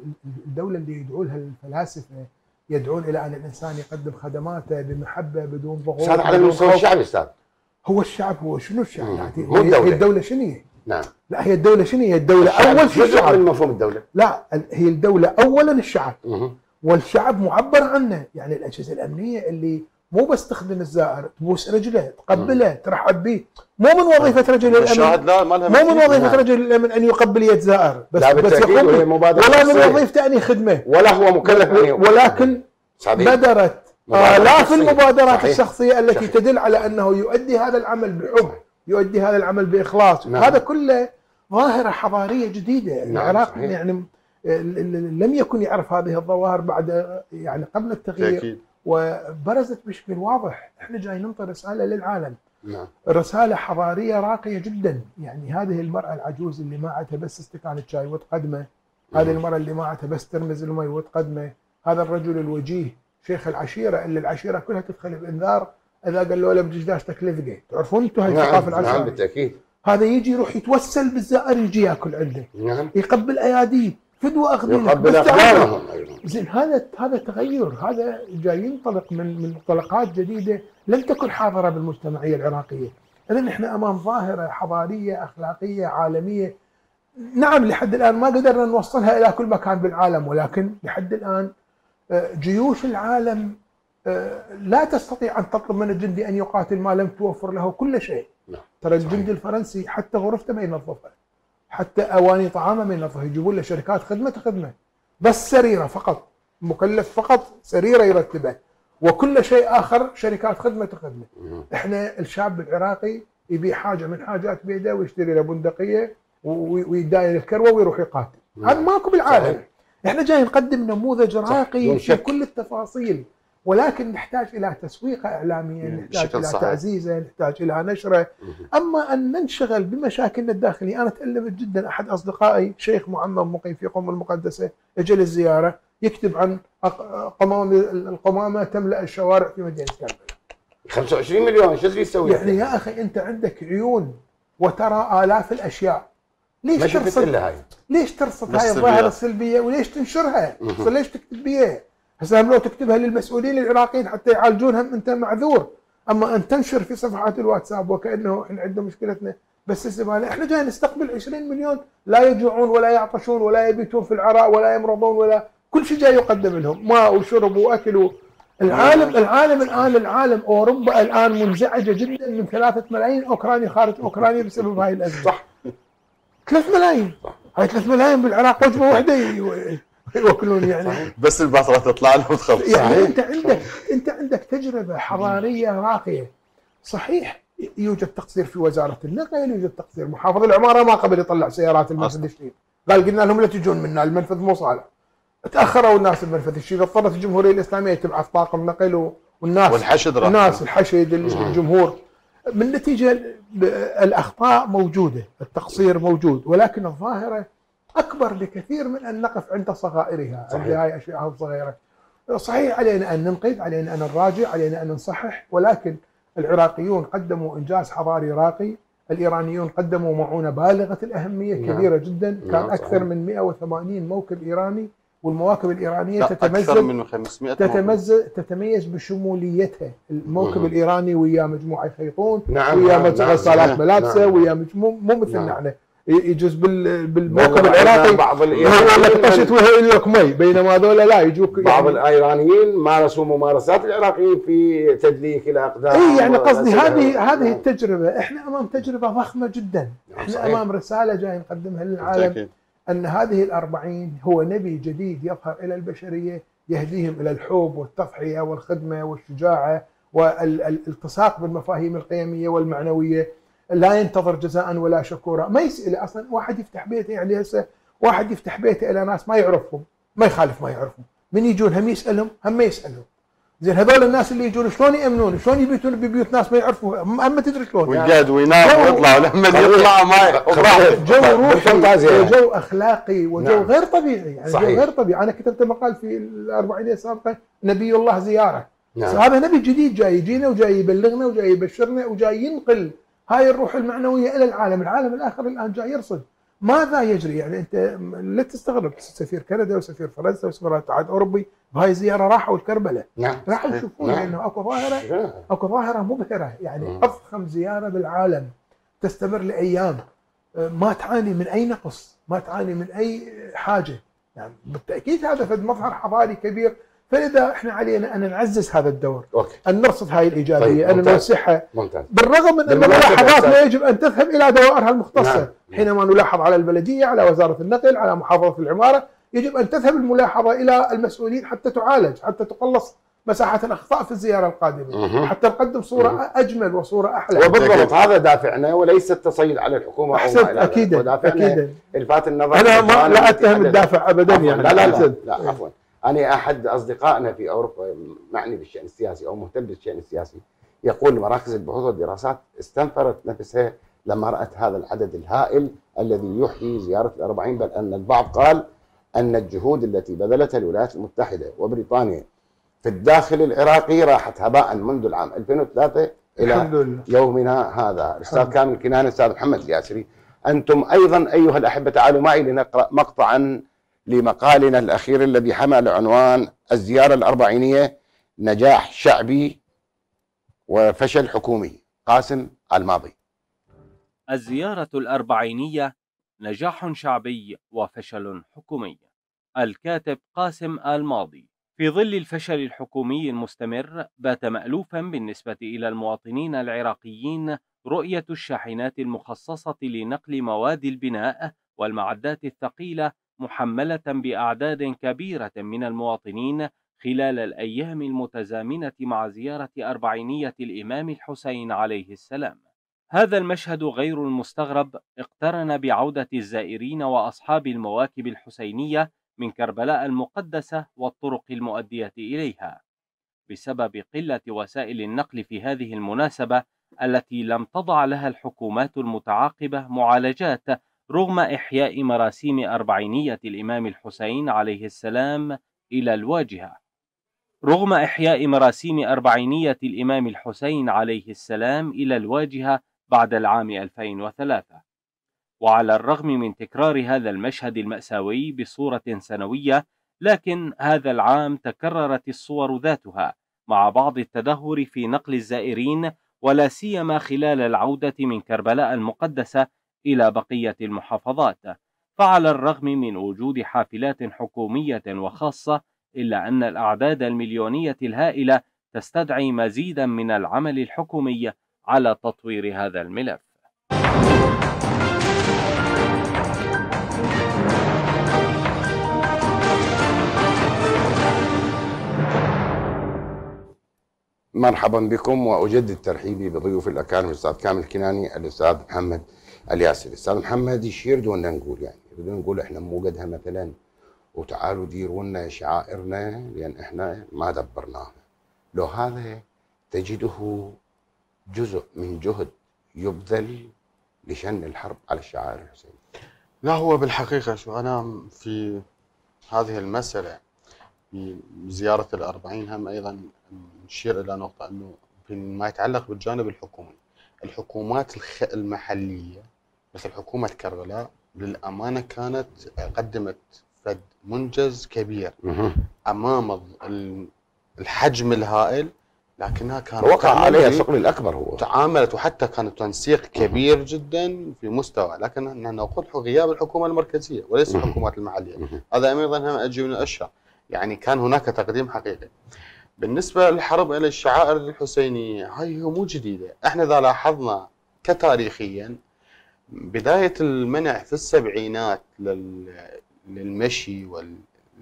الدوله اللي يدعو لها الفلاسفه، يدعون الى ان الانسان يقدم خدماته بمحبه بدون ضغوط. هذا على المستوى الشعبي استاذ. هو الشعب، هو شنو الشعب؟ هي الدولة شنو؟ نعم لا هي الدولة شنو؟ هي الدولة أول شيء الشعب من مفهوم الدولة. لا هي الدولة أولا الشعب، والشعب معبر عنه، يعني الأجهزة الأمنية اللي مو بس تخدم الزائر، تبوس رجله، تقبله، ترحب به، مو من وظيفة رجل الأمن، مو من وظيفة رجل الأمن أن يقبل يد زائر بس يقوم، ولا من وظيفته أن يخدمه، ولا هو مكلف، ولكن بدرت آلاف المبادرات الشخصية التي تدل على أنه يؤدي هذا العمل بحب، يؤدي هذا العمل بإخلاص. هذا كله ظاهرة حضارية جديدة. العراق يعني لم يكن يعرف هذه الظواهر بعد يعني قبل التغيير تأكيد. وبرزت بشكل واضح. احنا جاي ننطي رسالة للعالم، رسالة حضارية راقية جدا. يعني هذه المرأة العجوز اللي ما عادها بس استكان الشاي وتقدمه، هذه المرأة اللي ما عادها بس ترمز المي وتقدمه، هذا الرجل الوجيه شيخ العشيره اللي العشيره كلها تدخل بانذار اذا قال له لا بتجداش تكلفقه، تعرفون انتم هاي الثقافه العشيره. نعم بالتاكيد. هذا يجي يروح يتوسل بالزائر، يجي ياكل عنده. نعم. يقبل اياديه، فدوه اخذينه، يقبل اخبارهم ايضا. زين هذا تغير، هذا جاي ينطلق من منطلقات جديده لم تكن حاضره بالمجتمعيه العراقيه، اذا احنا امام ظاهره حضاريه اخلاقيه عالميه. نعم لحد الان ما قدرنا نوصلها الى كل مكان بالعالم، ولكن لحد الان جيوش العالم لا تستطيع أن تطلب من الجندي أن يقاتل ما لم توفر له كل شيء. ترى الجندي الفرنسي حتى غرفته ما ينظفها، حتى أواني طعامه ما ينظفها، يجيبون له شركات خدمة، بس سريرة فقط، مكلف فقط سريرة يرتبها، وكل شيء آخر شركات خدمة. إحنا الشعب العراقي يبيع حاجة من حاجات بيده ويشتري له بندقية ويداين الكروة ويروح يقاتل. هذا ماكو بالعالم. احنا جاي نقدم نموذج راقي في كل التفاصيل، ولكن نحتاج الى تسويقه اعلاميه، نحتاج الى تعزيزه، نحتاج الى نشره. اما ان ننشغل بمشاكلنا الداخليه، انا تألمت جدا، احد اصدقائي شيخ معمم مقيم في قم المقدسه اجى للزياره يكتب عن القمامه تملا الشوارع في مدينه كربلاء. 25 مليون شو تبي تسوي؟ يعني يا اخي انت عندك عيون وترى آلاف الاشياء، ليش ترصد هاي الظاهرة السلبية وليش تنشرها؟ ليش تكتب بيها؟ هسه لو تكتبها للمسؤولين العراقيين حتى يعالجونهم انت معذور، اما ان تنشر في صفحات الواتساب وكأنه احنا عندنا مشكلتنا بس الزبالة. احنا جاي نستقبل 20 مليون لا يجوعون ولا يعطشون ولا يبيتون في العراء ولا يمرضون، ولا كل شيء جاي يقدم لهم، ماء وشرب واكل العالم اوروبا الان منزعجه جدا من 3 ملايين اوكراني خارج اوكرانيا بسبب هاي الازمه. صح. 3 ملايين. صح. هاي 3 ملايين بالعراق وجبه واحده يوكلون يعني. صحيح. بس البصره تطلع لهم تخلص. يعني انت عندك تجربه حضاريه راقيه. صحيح يوجد تقصير في وزاره النقل، يوجد تقصير، محافظ العماره ما قبل يطلع سيارات المنفذ الشيل، قال قلنا لهم لا تجون منا، المنفذ مو صالح. تاخروا الناس المنفذ الشيل، اضطرت الجمهوريه الاسلاميه تبعث طاقم نقل والناس والحشد راح. الناس الحشد الجمهور من نتيجه الاخطاء موجوده، التقصير موجود، ولكن الظاهره اكبر بكثير من ان نقف عند صغائرها، عند هاي اشياءها الصغيره. صحيح علينا ان ننقذ، علينا ان نراجع، علينا ان نصحح، ولكن العراقيون قدموا إنجاز حضاري راقي، الإيرانيون قدموا معونة بالغة الأهمية كبيرة جدا، كان أكثر من 180 موكب إيراني، والمواكب الإيرانية تتميز بشموليتها، الموكب الإيراني ويا مجموعة يخيطون، ويا مجموعة غسالات ملابسه، ويا مو مثل نحن يجوز بالموكب العراقي بعض الايرانيين طشت وهي لك مي، بينما هذول لا يجوك. بعض الايرانيين مارسوا ممارسات العراقيين في تدليك الاقدام. اي يعني قصدي هذه التجربه، احنا امام تجربه ضخمه جدا، احنا صحيح. امام رساله جاي نقدمها للعالم تأكيد. ان هذه ال40 هو نبي جديد يظهر الى البشريه، يهديهم الى الحب والتضحيه والخدمه والشجاعه والالتصاق بالمفاهيم القيميه والمعنويه، لا ينتظر جزاء ولا شكورا، ما يسأل اصلا. واحد يفتح بيته، يعني هسه واحد يفتح بيته الى ناس ما يعرفهم، ما يخالف ما يعرفهم، من يجون هم يسالهم هم ما يسالهم. زين هذول الناس اللي يجون شلون يامنون؟ شلون يبيتون ببيوت ناس ما يعرفوها؟ ما تدري شلون يعني. وجاد وينام ويطلعوا، لما يطلعوا ما جو روحي وجو اخلاقي وجو نعم. غير طبيعي يعني. صحيح. غير طبيعي. انا كتبت مقال في ال40 السابقه، نبي الله زياره. نعم. هذا نبي جديد جاي يجينا وجاي يبلغنا وجاي يبشرنا وجاي ينقل هاي الروح المعنويه الى العالم، العالم الاخر الان جاي يرصد ماذا يجري. يعني انت لا تستغرب، سفير كندا وسفير فرنسا وسفير الاتحاد الاوروبي بهاي الزياره راحوا الكربله، راحوا يشوفون انه اكو ظاهره مبهره، يعني اضخم زياره بالعالم تستمر لايام، ما تعاني من اي نقص، ما تعاني من اي حاجه، يعني بالتاكيد هذا فد مظهر حضاري كبير. فلذا احنا علينا ان نعزز هذا الدور، أوكي. ان نرصد هاي الايجابيه، طيب. ان نوسعها، بالرغم من ان الملاحظات لا يجب ان تذهب الى دوائرها المختصه. نعم. حينما نلاحظ على البلديه، على وزاره النقل، على محافظه العماره، يجب ان تذهب الملاحظه الى المسؤولين حتى تعالج، حتى تقلص مساحه الاخطاء في الزياره القادمه، حتى نقدم صوره اجمل وصوره احلى. وبالضبط هذا دافعنا، وليس التصيد على الحكومه او على اكيد الفات النظر. انا لا اتهم الدافع ابدا يعني. لا عفوا، أنا أحد أصدقائنا في أوروبا معني بالشأن السياسي أو مهتم بالشأن السياسي يقول مراكز البحوث والدراسات استنفرت نفسها لما رأت هذا العدد الهائل الذي يحيي زيارة ال40، بل أن البعض قال أن الجهود التي بذلتها الولايات المتحدة وبريطانيا في الداخل العراقي راحت هباء منذ العام 2003 إلى يومنا هذا. الأستاذ كامل الكناني، الأستاذ محمد الياسري، أنتم أيضا أيها الأحبة تعالوا معي لنقرأ مقطعا لمقالنا الأخير الذي حمل عنوان الزيارة ال40، نجاح شعبي وفشل حكومي، قاسم الماضي. الزيارة ال40، نجاح شعبي وفشل حكومي. الكاتب قاسم الماضي. في ظل الفشل الحكومي المستمر، بات مألوفا بالنسبة إلى المواطنين العراقيين رؤية الشاحنات المخصصة لنقل مواد البناء والمعدات الثقيلة محملة بأعداد كبيرة من المواطنين خلال الأيام المتزامنة مع زيارة 40 الإمام الحسين عليه السلام. هذا المشهد غير المستغرب اقترن بعودة الزائرين وأصحاب المواكب الحسينية من كربلاء المقدسة والطرق المؤدية إليها، بسبب قلة وسائل النقل في هذه المناسبة التي لم تضع لها الحكومات المتعاقبة معالجات، رغم إحياء مراسيم 40 الإمام الحسين عليه السلام إلى الواجهة. رغم إحياء مراسيم 40 الإمام الحسين عليه السلام إلى الواجهة بعد العام 2003، وعلى الرغم من تكرار هذا المشهد المأساوي بصورة سنوية، لكن هذا العام تكررت الصور ذاتها مع بعض التدهور في نقل الزائرين، ولا سيما خلال العودة من كربلاء المقدسة إلى بقية المحافظات. فعلى الرغم من وجود حافلات حكومية وخاصة إلا أن الأعداد المليونية الهائلة تستدعي مزيدا من العمل الحكومي على تطوير هذا الملف. مرحبا بكم، واجدد ترحيبي بضيوف الاكاديمي الاستاذ كامل الكناني، الاستاذ محمد الياسري. الاستاذ محمد يشير دون نقول، يعني بدون نقول احنا مو قدها مثلا، وتعالوا ديروا لنا شعائرنا لان احنا ما دبرناها. لو هذا تجده جزء من جهد يبذل لشن الحرب على الشعائر الحسينيه. لا هو بالحقيقه شو، انا في هذه المساله بزياره الأربعين هم ايضا نشير الى نقطه انه فيما يتعلق بالجانب الحكومي، الحكومات المحليه مثل حكومه كربلاء للامانه كانت قدمت فد منجز كبير امام الحجم الهائل، لكنها كانت وقع عليها الثقل الاكبر. هو تعاملت وحتى كان تنسيق كبير جدا في مستوى، لكن نقول غياب الحكومه المركزيه وليس الحكومات المحليه. هذا ايضا هم اجي من الاشياء، يعني كان هناك تقديم حقيقي. بالنسبه للحرب الى الشعائر الحسينيه هاي مو جديده، احنا اذا لاحظنا كتاريخيا بدايه المنع في السبعينات للمشي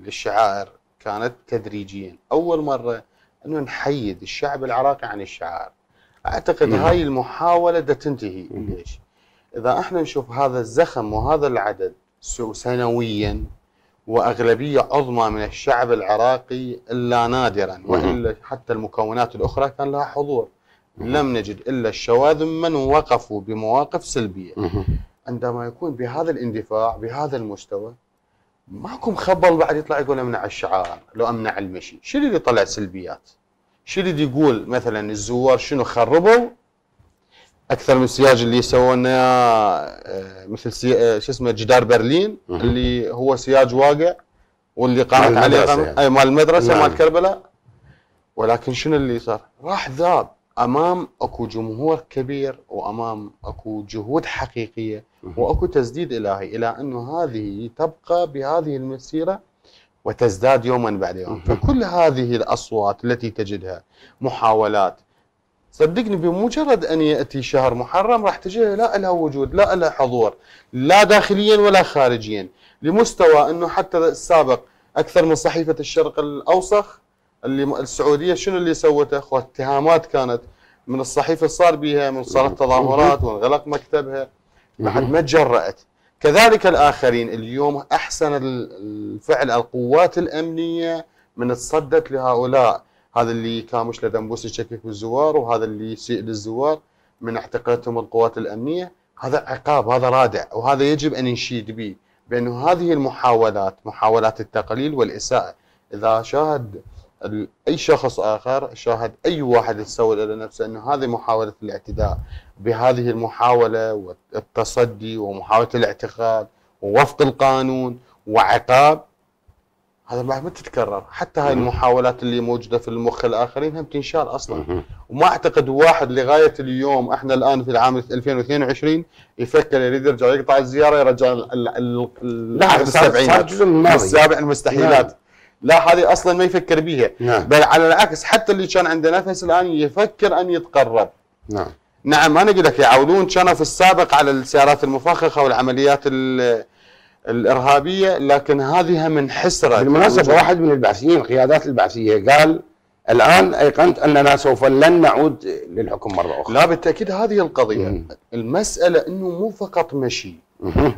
وللشعائر كانت تدريجيا، اول مره انه نحيد الشعب العراقي عن الشعائر. اعتقد هاي المحاوله دا تنتهي. ليش؟ اذا احنا نشوف هذا الزخم وهذا العدد سنويا واغلبيه عظمى من الشعب العراقي الا نادرا والا حتى المكونات الاخرى كان لها حضور، لم نجد الا الشواذ من وقفوا بمواقف سلبيه. عندما يكون بهذا الاندفاع بهذا المستوى ماكو مخبل بعد يطلع يقول امنع الشعائر، لو امنع المشي، شو اللي طلع سلبيات؟ شو اللي يقول مثلا الزوار شنو خربوا؟ اكثر من السياج اللي سوونا مثل شو اسمه جدار برلين اللي هو سياج واقع واللي قامت عليه يعني. اي مال المدرسه مال كربلاء. ولكن شنو اللي صار؟ راح ذاب امام اكو جمهور كبير وامام اكو جهود حقيقيه واكو تسديد الهي الى انه هذه تبقى بهذه المسيره وتزداد يوما بعد يوم. فكل هذه الاصوات التي تجدها محاولات، صدقني بمجرد ان ياتي شهر محرم راح تجي لا لها وجود لا لها حضور، لا داخليا ولا خارجيا، لمستوى انه حتى السابق اكثر من صحيفه الشرق الاوسخ اللي السعوديه شنو اللي سوته؟ اخو اتهامات كانت من الصحيفه صار بها من صارت تظاهرات وانغلق مكتبها بعد ما تجرأت. كذلك الاخرين اليوم احسن الفعل القوات الامنيه من تصدت لهؤلاء، هذا اللي كان مش لدنبوس يشكك بالزوار وهذا اللي يسيء للزوار من اعتقالتهم القوات الامنيه، هذا عقاب، هذا رادع، وهذا يجب ان نشيد به بانه هذه المحاولات محاولات التقليل والاساءه. اذا شاهد اي شخص اخر، شاهد اي واحد يتسول الى نفسه انه هذه محاوله الاعتداء بهذه المحاوله والتصدي ومحاوله الاعتقال ووفق القانون وعقاب، هذا بعد ما تتكرر. حتى هاي المحاولات اللي موجوده في المخ الاخرين هم تنشال اصلا، وما اعتقد واحد لغايه اليوم احنا الان في العام 2022 يفكر يريد يرجع يقطع الزياره يرجع العهد السبعينات السابع، المستحيلات. لا هذه اصلا ما يفكر بيها، بل على العكس حتى اللي كان عنده نفس الان يفكر ان يتقرب. نعم انا اقول لك يعولون كانوا في السابق على السيارات المفخخه والعمليات الارهابيه، لكن هذه من حسره. بالمناسبه واحد من البعثيين القيادات البعثيه قال الان ايقنت اننا سوف لن نعود للحكم مره اخرى. لا بالتاكيد هذه القضيه، المساله انه مو فقط مشي،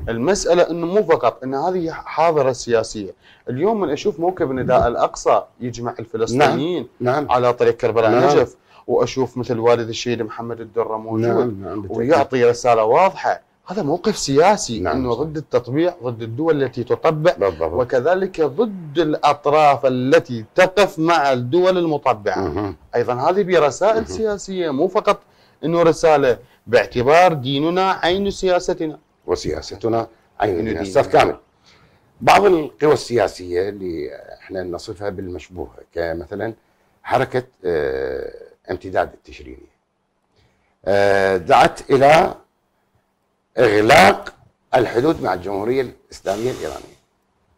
المساله انه مو فقط ان هذه حاضره سياسيه. اليوم من اشوف موكب نداء الاقصى يجمع الفلسطينيين على طريق كربلاء نجف، واشوف مثل والد الشهيد محمد الدره موجود ويعطي رساله واضحه، هذا موقف سياسي انه ضد التطبيع، ضد الدول التي تطبع، وكذلك ضد الاطراف التي تقف مع الدول المطبعه. ايضا هذه برسائل سياسيه، مو فقط انه رساله، باعتبار ديننا عين سياستنا وسياستنا عين ديننا. استاذ كامل، بعض القوى السياسيه اللي احنا نصفها بالمشبوهه كمثلا حركه امتداد التشرينيه دعت الى إغلاق الحدود مع الجمهورية الإسلامية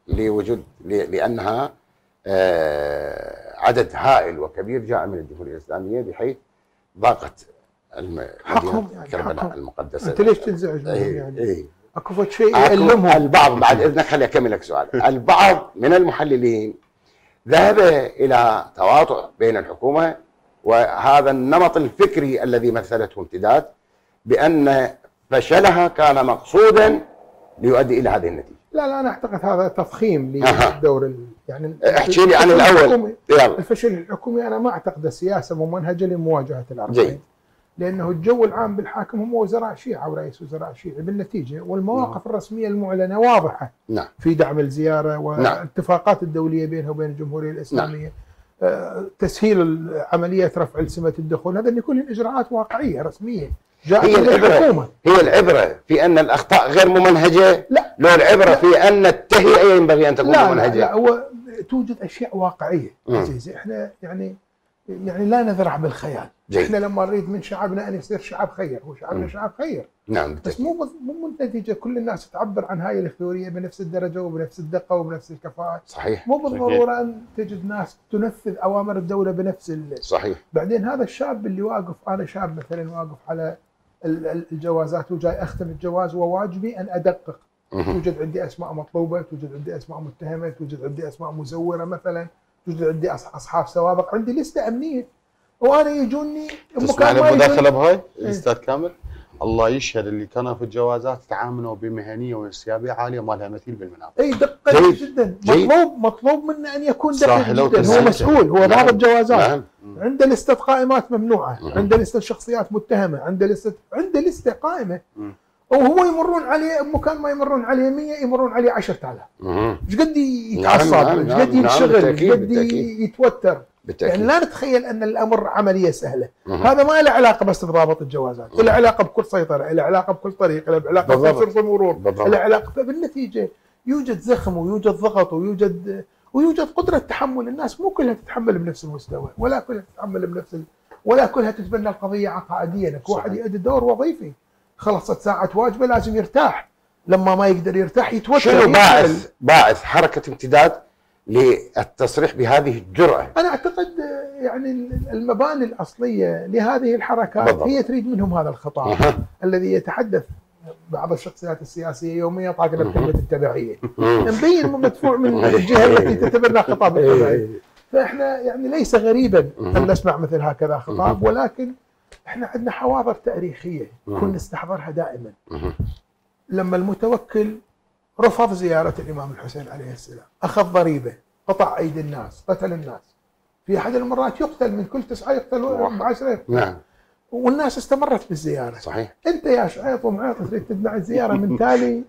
الإيرانية لأنها عدد هائل وكبير جاء من الجمهورية الإسلامية، بحيث ضاقت حقهم يعني كربلاء المقدسة. أنت ليش تنزعج منهم يعني؟ إيه أكو شيء يألمهم. البعض بعد إذنك خليني أكمل لك سؤال. البعض من المحللين ذهب إلى تواطؤ بين الحكومة وهذا النمط الفكري الذي مثلته امتداد، بأن فشلها كان مقصودا ليؤدي إلى هذه النتيجة. لا لا، أنا أعتقد هذا تضخيم للدور يعني. احكي لي عن الأول. الفشل الحكومي أنا ما أعتقد سياسة ممنهجة لمواجهة الأربعين، لأنه الجو العام بالحاكم هم وزراء شيعة ورئيس وزراء شيعة بالنتيجة، والمواقف الرسمية المعلنة واضحة في دعم الزيارة والاتفاقات الدولية بينها وبين الجمهورية الإسلامية، تسهيل عملية رفع السمة الدخول، هذا اللي كلها إجراءات واقعية رسمية. هي العبرة، هي العبرة في أن الأخطاء غير ممنهجة؟ لا، لو العبرة لا. في أن التهيئة ينبغي أن تكون لا ممنهجة. لا لا، هو توجد أشياء واقعية عزيزي، إحنا يعني لا نذرع بالخيال. إحنا لما نريد من شعبنا أن يصير شعب خير، هو شعبنا شعب خير نعم، بس مو بالنتيجة كل الناس تعبر عن هاي الخيورية بنفس الدرجة وبنفس الدقة وبنفس الكفاءة. صحيح، مو بالضرورة أن تجد ناس تنفذ أوامر الدولة بنفس صحيح. بعدين هذا الشاب اللي واقف، أنا شاب مثلا واقف على الجوازات وجاي اختم الجواز وواجبي ان ادقق، توجد عندي اسماء مطلوبه، توجد عندي اسماء متهمه، توجد عندي اسماء مزوره مثلا، توجد عندي اصحاب سوابق، عندي لسته امنيه، وانا يجوني تسمع لي مداخله بهاي الاستاذ كامل. الله يشهد اللي كانوا في الجوازات تعاملوا بمهنيه وانسيابيه عاليه ما لها مثيل بالمناطق. اي دقه جيد. جدا مطلوب منه ان يكون دقيق جدا، هو مسؤول، هو ضابط جوازات، عنده لسته قائمات ممنوعه، عنده لسته شخصيات متهمه، عنده لسته قائمه، وهو يمرون عليه مكان ما يمرون عليه 100 يمرون عليه 10000. ايش قد يتعصب، ايش قد ينشغل، ايش قد يتوتر. يعني لا نتخيل ان الامر عمليه سهله، هذا ما له علاقه بس بضابط الجوازات، له علاقه بكل سيطره، له علاقه بكل طريق، له علاقه بكل المرور، له علاقه. فبالنتيجه يوجد زخم ويوجد ضغط ويوجد قدره تحمل، الناس مو كلها تتحمل بنفس المستوى، ولا كلها تتحمل بنفس ولا كلها تتبنى القضيه عقائديا، اكو واحد يؤدي دور وظيفي، خلصت ساعه واجبه لازم يرتاح، لما ما يقدر يرتاح يتوتر. شنو باعث حركه امتداد للتصريح بهذه الجرأة؟ أنا أعتقد يعني المباني الأصلية لهذه الحركات هي تريد منهم هذا الخطاب الذي يتحدث بعض الشخصيات السياسية يوميا طاقنا بكلمة التبعية، مبين مدفوع من الجهة التي تتبنى خطاب التبعية. فإحنا يعني ليس غريبا أن نسمع مثل هكذا خطاب، ولكن إحنا عندنا حواضر تاريخية كنا نستحضرها دائما. لما المتوكل رفض زيارة الإمام الحسين عليه السلام، أخذ ضريبة، قطع أيدي الناس، قتل الناس، في أحد المرات يقتل من كل 9 يقتل 10. نعم، والناس استمرت بالزيارة. صحيح، أنت يا شعيط ومعيط تريد تمنع الزيارة من تالي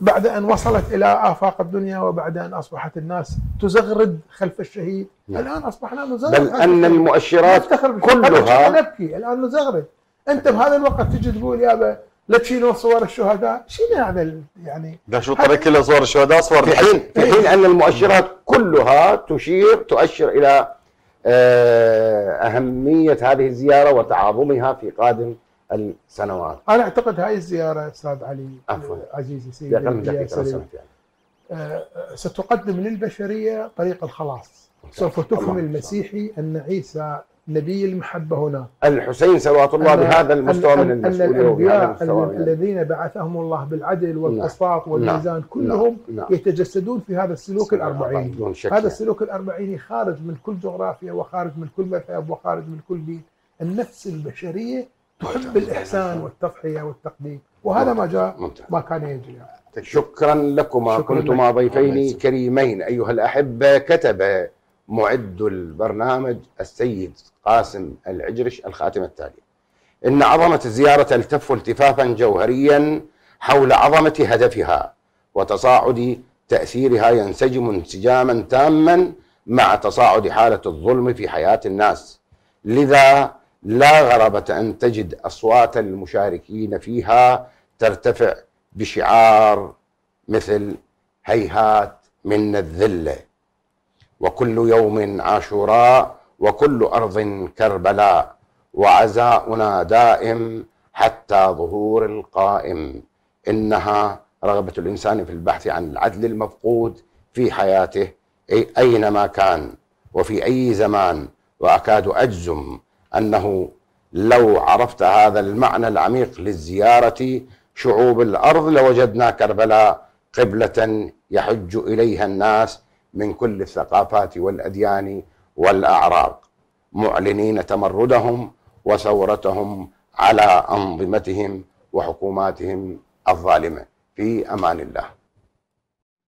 بعد أن وصلت إلى آفاق الدنيا، وبعد أن أصبحت الناس تزغرد خلف الشهيد. الآن أصبحنا نزغرد، بل أن المؤشرات كلها نبكي، الآن نزغرد. أنت بهذا الوقت تجي تقول يابا لا تشيلون صور الشهداء، شيل هذا يعني. ده شو طريق كله صور الشهداء، صور في حين ان المؤشرات كلها تؤشر الى اهميه هذه الزياره وتعاظمها في قادم السنوات. انا اعتقد هاي الزياره استاذ علي عزيزي سيدي الياسري ستقدم للبشريه طريق الخلاص، سوف تفهم المسيحي ان عيسى نبي المحبة هنا، الحسين صلوات الله بهذا المستوى من المسؤولية، الذين بعثهم الله بالعدل والقسطاس والميزان كلهم يتجسدون في هذا السلوك الأربعيني. هذا السلوك الأربعيني خارج من كل جغرافيا وخارج من كل مذهب وخارج من كل دين، النفس البشرية تحب الإحسان والتضحية والتقديم، وهذا ما جاء ما كان يجري. شكرا لكما، كنتما ضيفين كريمين أيها الأحبة. كتب معد البرنامج السيد قاسم العجرش الخاتمة التالية: إن عظمة الزيارة تلتف التفافا جوهريا حول عظمة هدفها، وتصاعد تأثيرها ينسجم انسجاما تاما مع تصاعد حالة الظلم في حياة الناس، لذا لا غرابة أن تجد أصوات المشاركين فيها ترتفع بشعار مثل هيهات من الذلة، وكل يوم عاشوراء، وكل أرض كربلاء، وعزاؤنا دائم حتى ظهور القائم. إنها رغبة الإنسان في البحث عن العدل المفقود في حياته أينما كان وفي أي زمان، وأكاد أجزم أنه لو عرفت هذا المعنى العميق للزيارة شعوب الأرض لوجدنا كربلاء قبلة يحج إليها الناس من كل الثقافات والأديان والأعراق، معلنين تمردهم وثورتهم على أنظمتهم وحكوماتهم الظالمة. في أمان الله.